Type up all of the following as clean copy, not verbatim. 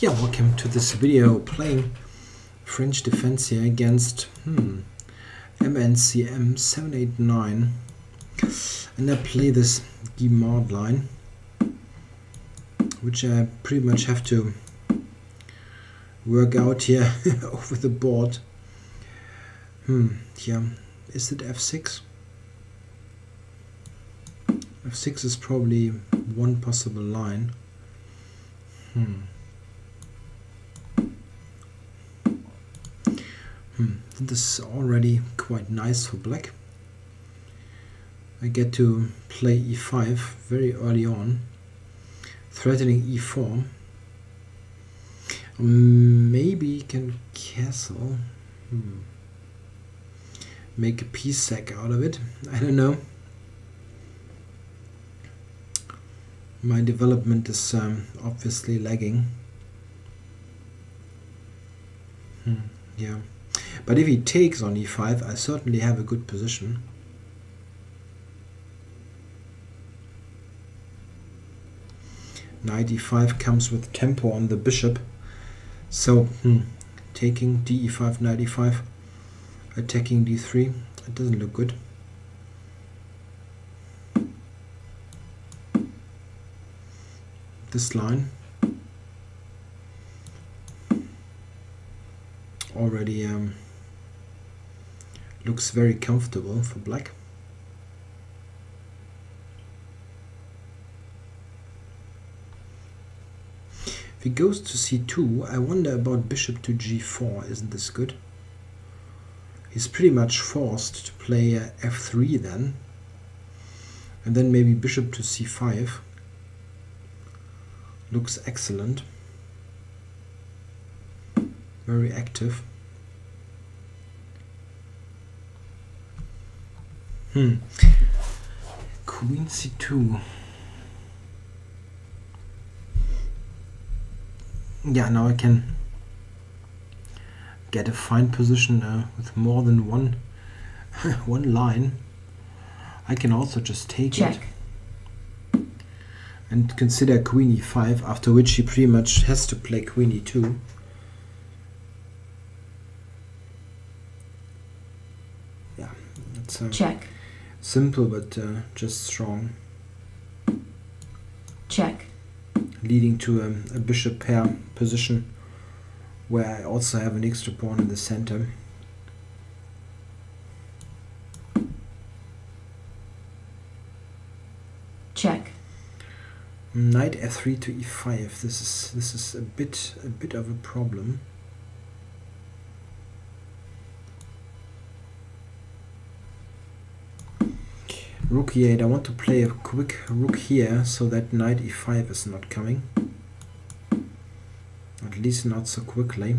Yeah, welcome to this video playing French defense here against MNCM789, and I play this Guimard line, which I pretty much have to work out here over the board. Yeah, is it f6? f6 is probably one possible line. This is already quite nice for black. I get to play e5 very early on, threatening e4. Maybe can castle, make a piece sack out of it. I don't know. My development is obviously lagging. Yeah, but if he takes on e5, I certainly have a good position. Knight e5 comes with tempo on the bishop, so taking d5, knight e5, attacking d3, it doesn't look good. This line already looks very comfortable for black. If he goes to c2, I wonder about bishop to g4. Isn't this good? He's pretty much forced to play f3 then, and then maybe bishop to c5. Looks excellent, very active. Queen c2. Yeah, now I can get a fine position with more than one line. I can also just take it and consider queen e5, after which he pretty much has to play queen e2. Yeah, that's simple but just strong. Leading to a bishop pair position, where I also have an extra pawn in the center. Knight f3 to e5. This is a bit of a problem. Rook e8. I want to play a quick rook here so that knight e5 is not coming. At least not so quickly.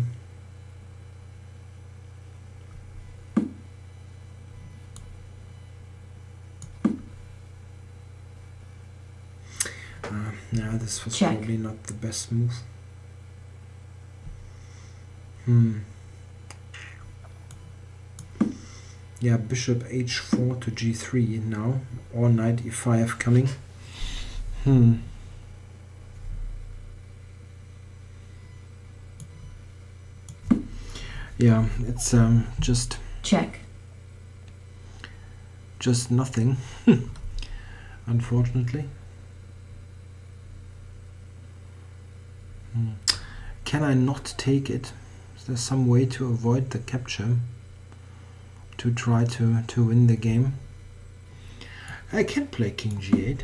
No, this was probably not the best move. Yeah, bishop h4 to g3 now, or knight e5 coming. Yeah, it's just just nothing, unfortunately. Can I not take it? Is there some way to avoid the capture? To try to win the game? I can play king g8.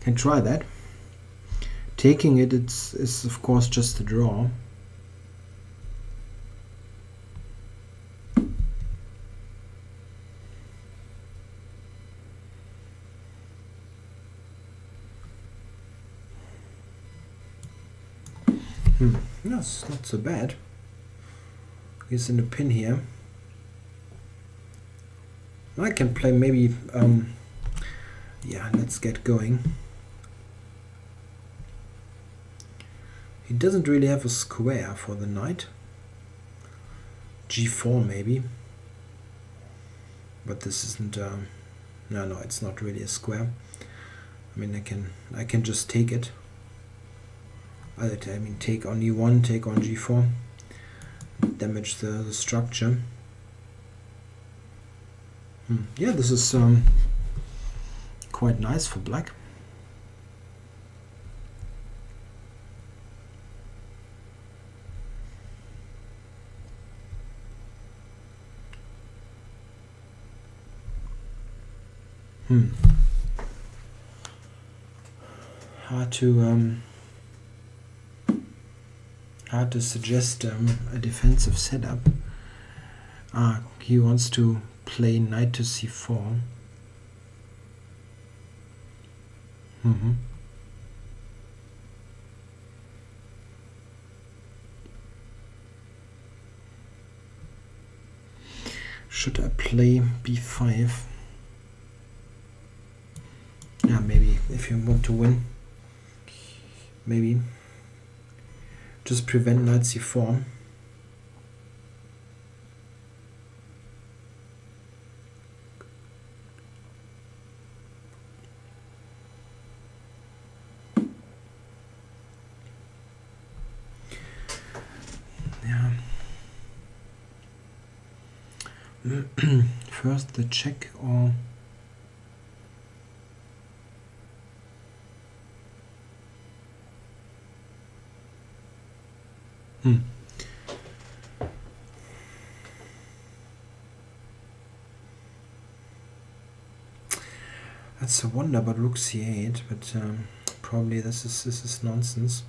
Can try that. Taking it is of course just a draw. No, it's not so bad. He's in a pin here. I can play maybe. Yeah, let's get going. He doesn't really have a square for the knight. G4 maybe. But this isn't. No, it's not really a square. I mean, I can just take it. take on e1, take on g4, damage the structure. Yeah, this is quite nice for black. Hard to suggest a defensive setup. He wants to play knight to c4. Should I play b5? Yeah, maybe if you want to win, maybe just prevent knight c4. Yeah. First the check or. That's a wonder about rook c8, but probably this is nonsense.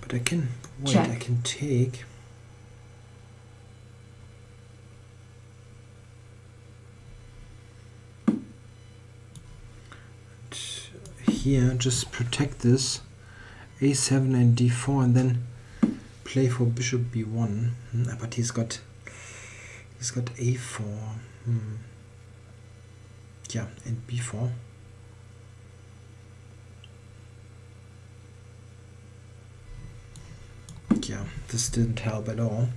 But I can wait. Check. I can take. Here, just protect this a7 and d4, and then play for bishop b1. But he's got a4, yeah, and b4. Yeah, this didn't help at all.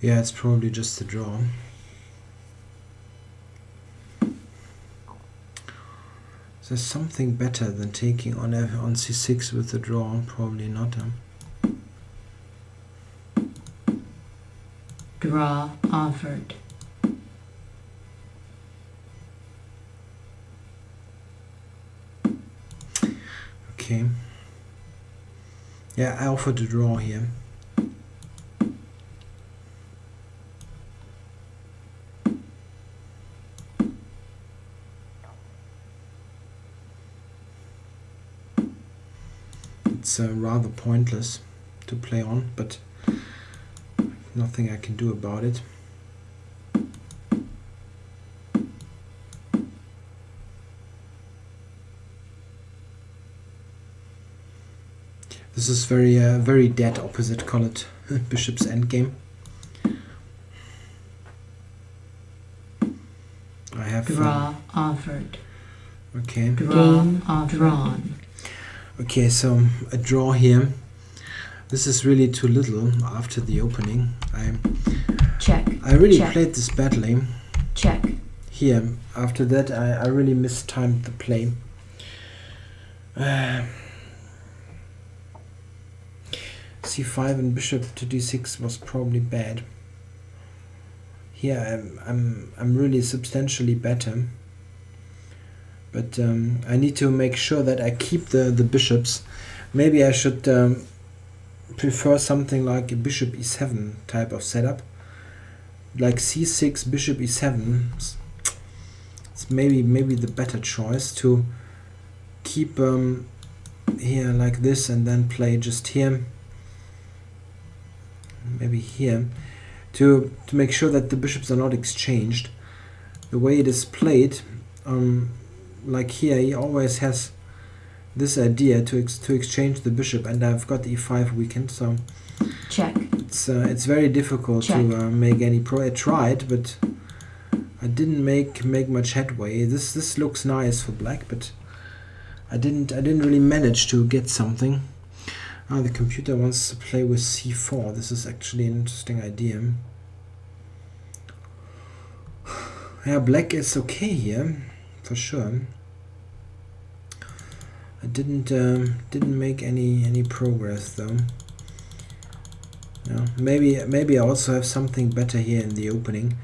Yeah, it's probably just a draw. There's something better than taking on c6 with a draw, probably not. Draw offered. Okay. Yeah, I offered a draw here. It's rather pointless to play on, but nothing I can do about it. This is very, very dead opposite colored bishop's endgame. I have draw offered. Okay. Draw drawn. Okay, so a draw here. This is really too little after the opening. I really played this badly. Check. Here, after that, I really mistimed the play. C5 and bishop to d6 was probably bad. Here, I'm really substantially better. But I need to make sure that I keep the bishops. Maybe I should prefer something like a bishop e7 type of setup. Like c6, bishop e7. It's maybe the better choice to keep here like this and then play just here. Maybe here. To make sure that the bishops are not exchanged. The way it is played... like here, he always has this idea to exchange the bishop, and I've got e5 weakened, so check. It's very difficult to make any progress. I tried, but I didn't make much headway. This looks nice for black, but I didn't really manage to get something. The computer wants to play with c4. This is actually an interesting idea. Yeah, black is okay here for sure. I didn't make any progress though. Yeah, maybe I also have something better here in the opening.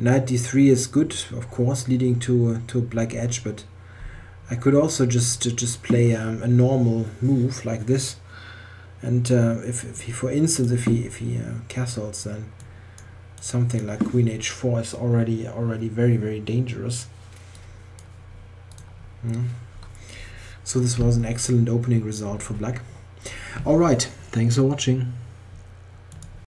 Knight d3 is good, of course, leading to a black edge, but I could also just play a normal move like this. And if he, for instance, if he castles, then something like Queen h4 is already very, very dangerous. Yeah. So this was an excellent opening result for black. All right, thanks for watching.